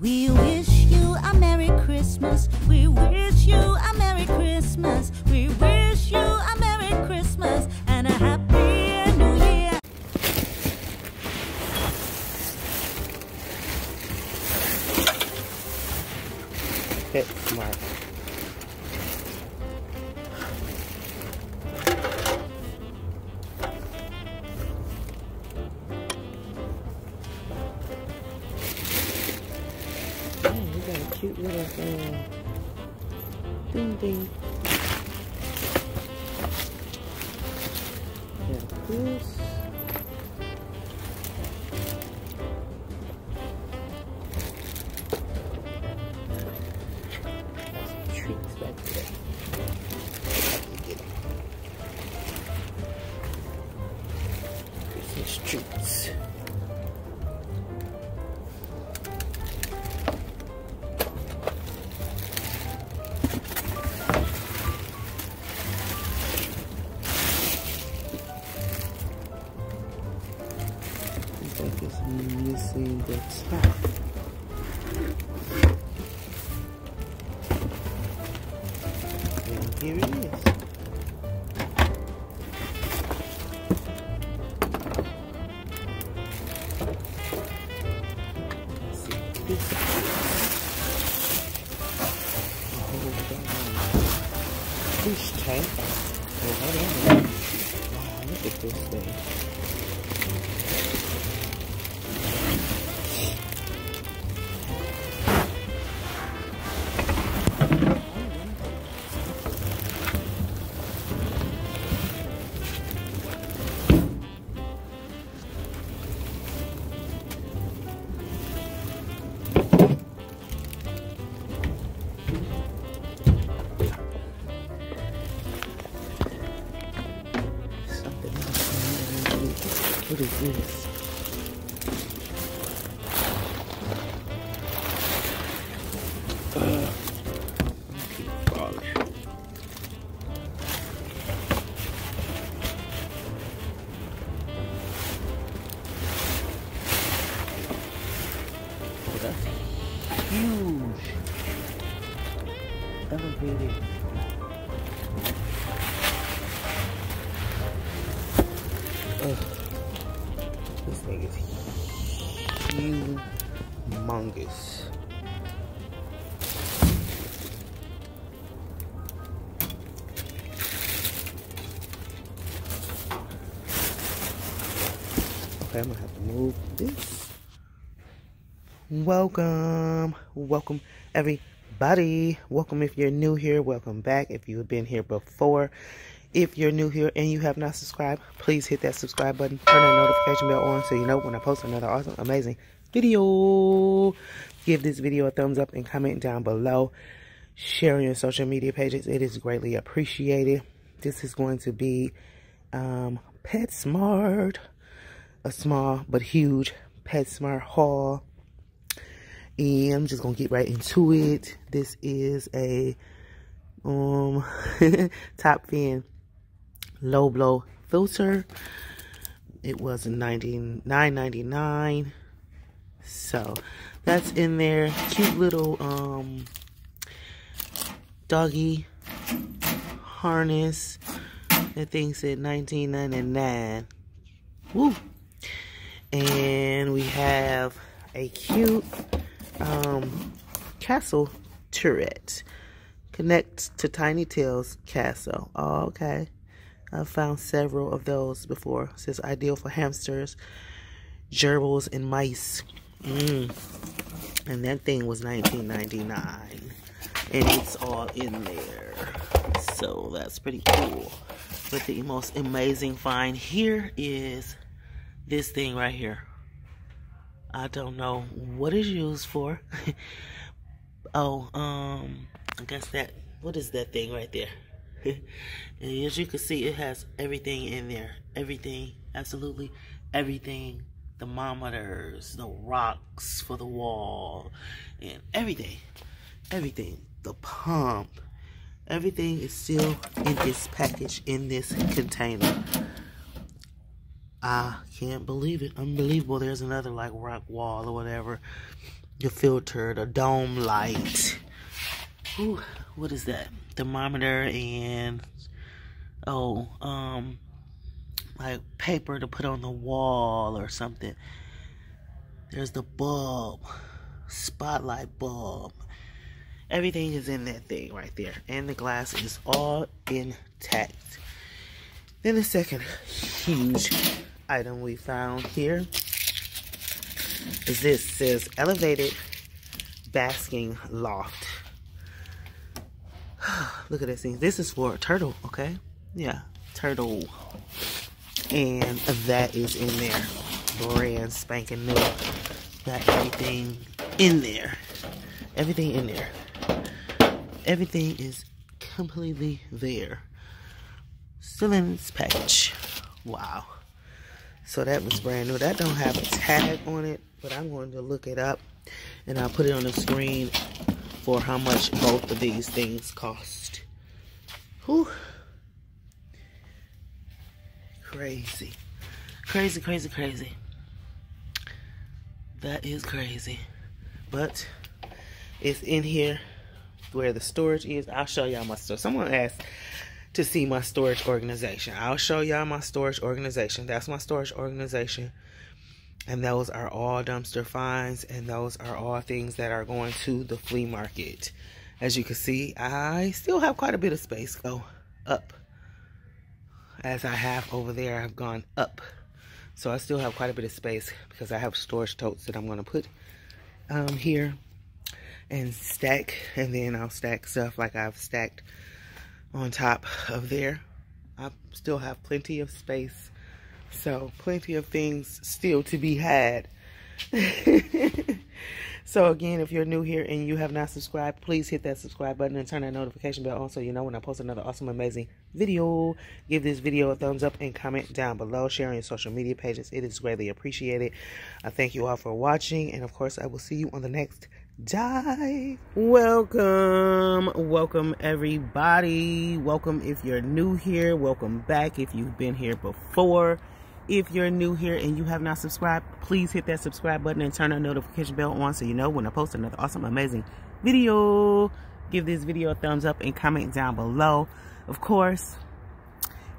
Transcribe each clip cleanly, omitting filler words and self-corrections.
We wish you a Merry Christmas. We wish you a Merry Christmas. We wish you a Merry Christmas and a Happy New Year. Hit mark. Cute little thing. Ding ding. Got this. Got some treats back there. Christmas treats. Missing the top. And here it is. Let's see. Fish tank. Wow, look at this thing. What is this? Oh, that's huge. Elevated. This thing is humongous. Okay, I'm gonna have to move this. Welcome everybody. Welcome if you're new here. Welcome back if you've been here before. If you're new here and you have not subscribed, please hit that subscribe button. Turn that notification bell on so you know when I post another awesome, amazing video. Give this video a thumbs up and comment down below. Share your social media pages. It is greatly appreciated. This is going to be PetSmart. A small but huge PetSmart haul. And I'm just going to get right into it. This is a top fin low blow filter. It was $99.99, so that's in there. Cute little doggy harness. That thing said $19.99. Woo! And we have a cute castle turret. Connect to Tiny Tails Castle. Oh, okay. I've found several of those before. It says ideal for hamsters, gerbils, and mice. And that thing was $19.99. And it's all in there. So that's pretty cool. But the most amazing find here is this thing right here. I don't know what it's used for. Oh, I guess that, what is that thing right there? And as you can see, it has everything in there. Everything, absolutely everything. Thermometers, the rocks for the wall, and everything. Everything, the pump. Everything is still in this package, in this container. I can't believe it. Unbelievable. There's another like rock wall or whatever. the filter, the dome light. Ooh, what is that? Thermometer and like paper to put on the wall or something. There's the bulb, spotlight bulb. Everything is in that thing right there, and the glass is all intact. Then the second huge item we found here is this. Says elevated basking loft. Look at this thing. This is for a turtle, okay? Yeah, turtle. And that is in there. Brand spanking new. Got everything in there. Everything in there. Everything is completely there. Still in this package. Wow. So that was brand new. That don't have a tag on it, but I'm going to look it up and I'll put it on the screen for how much both of these things cost. Whew. Crazy. Crazy, crazy, crazy. That is crazy. But it's in here where the storage is. I'll show y'all my storage. Someone asked to see my storage organization. I'll show y'all my storage organization. That's my storage organization. And those are all dumpster finds. And those are all things that are going to the flea market. As you can see, I still have quite a bit of space. Go up. As I have over there, I've gone up. So I still have quite a bit of space because I have storage totes that I'm going to put here and stack. And then I'll stack stuff like I've stacked on top of there. I still have plenty of space. So plenty of things still to be had. So again, if you're new here and you have not subscribed, please hit that subscribe button and turn that notification bell on so you know when I post another awesome, amazing video. Give this video a thumbs up and comment down below. Share on your social media pages. It is greatly appreciated. I thank you all for watching, and of course I will see you on the next dive. Welcome everybody. Welcome if you're new here. Welcome back if you've been here before. If you're new here and you have not subscribed, please hit that subscribe button and turn that notification bell on so you know when I post another awesome, amazing video. Give this video a thumbs up and comment down below. Of course,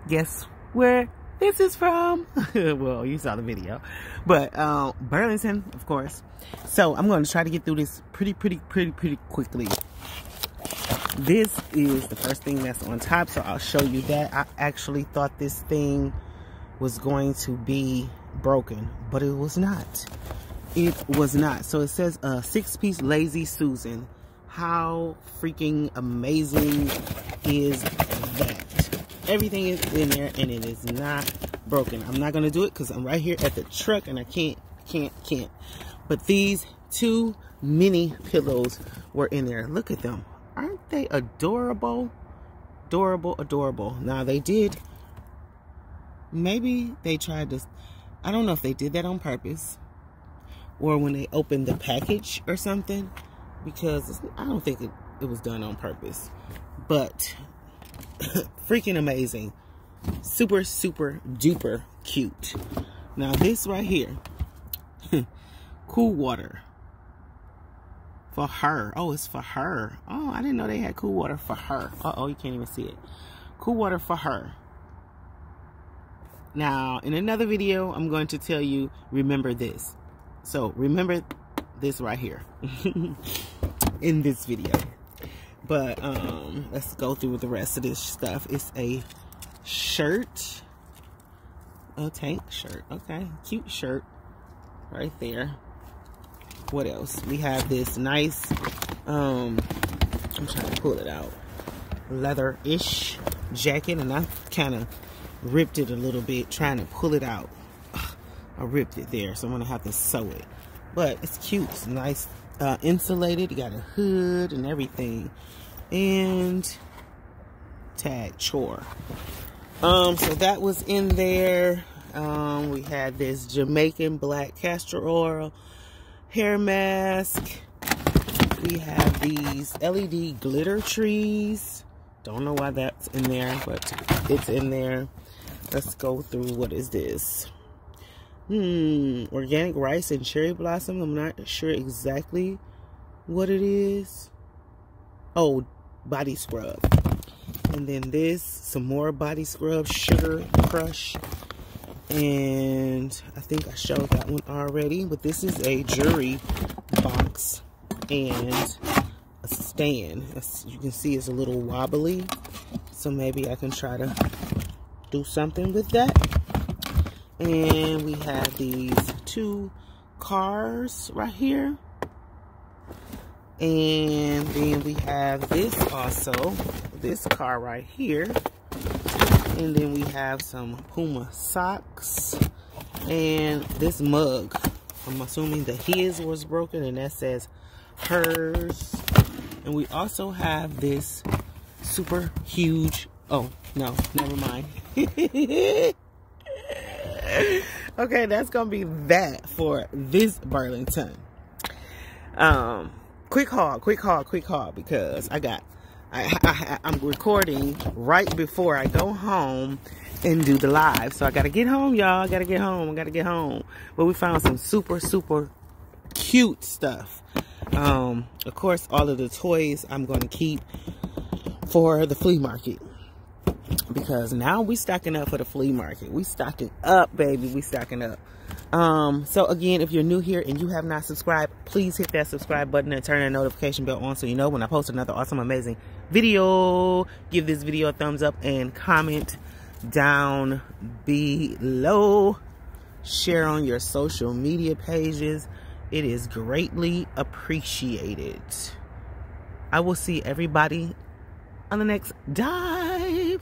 guess where this is from? Well, you saw the video. But Burlington, of course. So I'm going to try to get through this pretty quickly. This is the first thing that's on top, so I'll show you that. I actually thought this thing was going to be broken, but it was not. It was not. So it says a 6-piece Lazy Susan. How freaking amazing is that? Everything is in there and it is not broken. I'm not gonna do it because I'm right here at the truck and I can't. But these two mini pillows were in there. Look at them. Aren't they adorable? Adorable, adorable. Now they did. Maybe they tried to, I don't know if they did that on purpose or when they opened the package or something, because I don't think it was done on purpose, but freaking amazing. Super, super duper cute. Now this right here, cool water for her. Oh, it's for her. Oh, I didn't know they had cool water for her. Uh-oh, you can't even see it. Cool water for her. Now, in another video, I'm going to tell you, remember this. So, remember this right here. In this video. But, let's go through the rest of this stuff. It's a shirt. A tank shirt. Okay. Cute shirt. Right there. What else? We have this nice, I'm trying to pull it out. Leather-ish jacket. And I kind of ripped it a little bit trying to pull it out. Ugh, I ripped it there, so I'm gonna have to sew it, but it's cute. It's nice, insulated. You got a hood and everything, and tag chore. So that was in there. We had this Jamaican black castor oil hair mask. We have these LED glitter trees. Don't know why that's in there, but it's in there. Let's go through. What is this? Organic rice and cherry blossom. I'm not sure exactly what it is. Oh, body scrub. And then this, some more body scrub, Sugar Crush. And I think I showed that one already. But this is a jewelry box and a stand. As you can see, it's a little wobbly. So maybe I can try to do something with that. And we have these two cars right here. And then we have this also, this car right here. And then we have some Puma socks. And this mug, I'm assuming that his was broken and that says hers. And we also have this super huge, oh no, never mind. Okay, that's gonna be that for this Burlington. Quick haul, because I'm recording right before I go home and do the live, so I gotta get home, y'all. I gotta get home. But we found some super cute stuff. Of course, all of the toys I'm gonna keep for the flea market. Because now we stocking up for the flea market. We stocking up, baby. We stocking up. So again, if you're new here and you have not subscribed, please hit that subscribe button and turn that notification bell on so you know when I post another awesome, amazing video. Give this video a thumbs up and comment down below. Share on your social media pages. It is greatly appreciated. I will see everybody on the next dive.